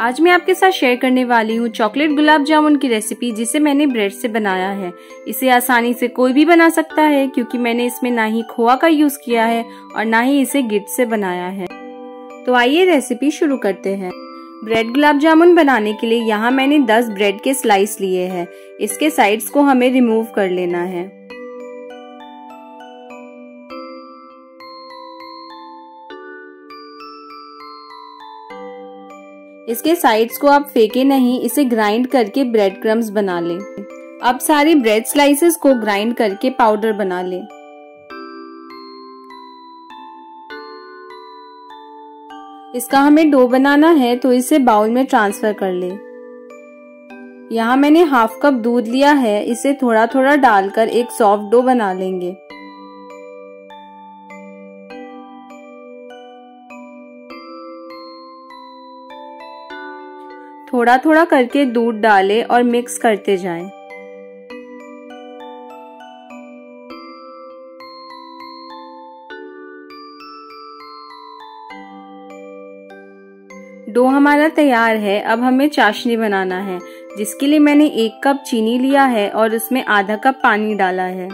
आज मैं आपके साथ शेयर करने वाली हूँ चॉकलेट गुलाब जामुन की रेसिपी, जिसे मैंने ब्रेड से बनाया है। इसे आसानी से कोई भी बना सकता है क्योंकि मैंने इसमें ना ही खोआ का यूज किया है और ना ही इसे गिट्स से बनाया है। तो आइए रेसिपी शुरू करते हैं। ब्रेड गुलाब जामुन बनाने के लिए यहाँ मैंने 10 ब्रेड के स्लाइस लिए हैं। इसके साइड्स को हमें रिमूव कर लेना है। इसके साइड्स को आप फेंके नहीं, इसे ग्राइंड करके ब्रेड क्रम्स बना लें। अब सारे ब्रेड स्लाइसेस को ग्राइंड करके पाउडर बना लें। इसका हमें डो बनाना है तो इसे बाउल में ट्रांसफर कर लें। यहाँ मैंने 1/2 कप दूध लिया है, इसे थोड़ा थोड़ा डालकर एक सॉफ्ट डो बना लेंगे। थोड़ा थोड़ा करके दूध डालें और मिक्स करते जाएं। डो हमारा तैयार है। अब हमें चाशनी बनाना है, जिसके लिए मैंने 1 कप चीनी लिया है और उसमें आधा कप पानी डाला है।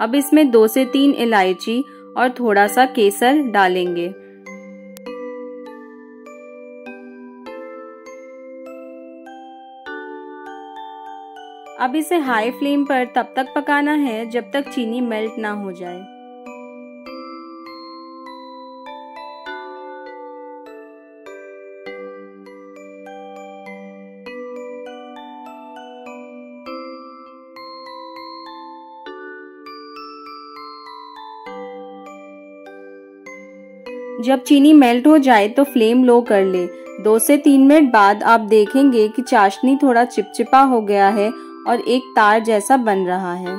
अब इसमें 2 से 3 इलायची और थोड़ा सा केसर डालेंगे। अब इसे हाई फ्लेम पर तब तक पकाना है जब तक चीनी मेल्ट ना हो जाए। जब चीनी मेल्ट हो जाए तो फ्लेम लो कर ले। 2 से 3 मिनट बाद आप देखेंगे कि चाशनी थोड़ा चिपचिपा हो गया है और एक तार जैसा बन रहा है।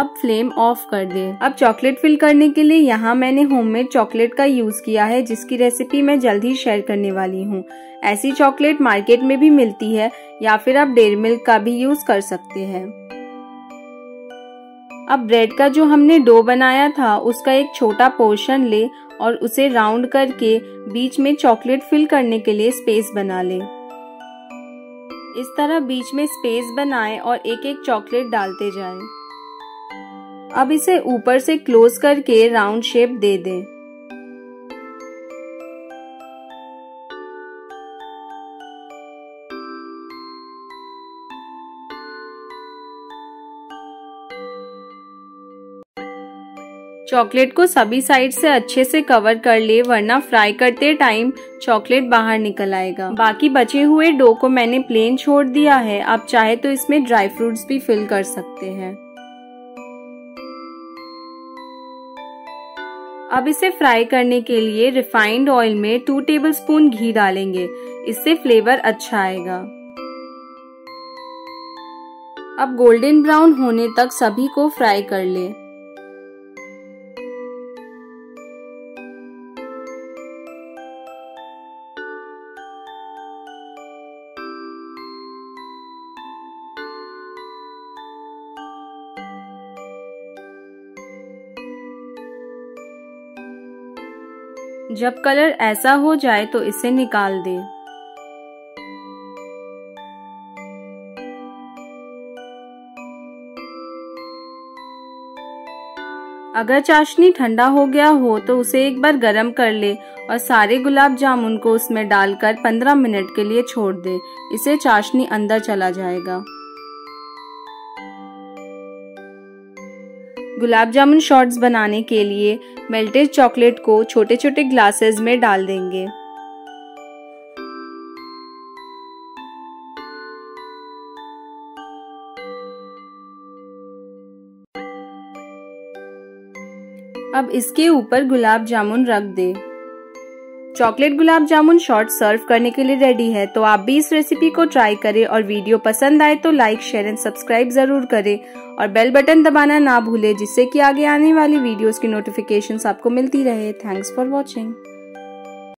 अब फ्लेम ऑफ कर दें। अब चॉकलेट फिल करने के लिए यहाँ मैंने होममेड चॉकलेट का यूज किया है, जिसकी रेसिपी मैं जल्द ही शेयर करने वाली हूँ। ऐसी चॉकलेट मार्केट में भी मिलती है या फिर आप डेयरी मिल्क का भी यूज कर सकते हैं। अब ब्रेड का जो हमने डो बनाया था उसका एक छोटा पोर्शन ले और उसे राउंड करके बीच में चॉकलेट फिल करने के लिए स्पेस बना ले। इस तरह बीच में स्पेस बनाएं और एक-एक चॉकलेट डालते जाएं। अब इसे ऊपर से क्लोज करके राउंड शेप दे दें। चॉकलेट को सभी साइड से अच्छे से कवर कर ले, वरना फ्राई करते टाइम चॉकलेट बाहर निकल आएगा। बाकी बचे हुए डो को मैंने प्लेन छोड़ दिया है। आप चाहे तो इसमें ड्राई फ्रूट्स भी फिल कर सकते हैं। अब इसे फ्राई करने के लिए रिफाइंड ऑयल में 2 टेबलस्पून घी डालेंगे, इससे फ्लेवर अच्छा आएगा। अब गोल्डन ब्राउन होने तक सभी को फ्राई कर ले। जब कलर ऐसा हो जाए तो इसे निकाल दें। अगर चाशनी ठंडा हो गया हो तो उसे एक बार गर्म कर ले और सारे गुलाब जामुन को उसमें डालकर 15 मिनट के लिए छोड़ दे। इसे चाशनी अंदर चला जाएगा। गुलाब जामुन शॉर्ट्स बनाने के लिए मेल्टेड चॉकलेट को छोटे छोटे ग्लासेस में डाल देंगे। अब इसके ऊपर गुलाब जामुन रख दें। चॉकलेट गुलाब जामुन शॉर्ट सर्व करने के लिए रेडी है। तो आप भी इस रेसिपी को ट्राई करें और वीडियो पसंद आए तो लाइक, शेयर एंड सब्सक्राइब जरूर करें और बेल बटन दबाना ना भूलें, जिससे कि आगे आने वाली वीडियोस की नोटिफिकेशंस आपको मिलती रहे। Thanks for watching.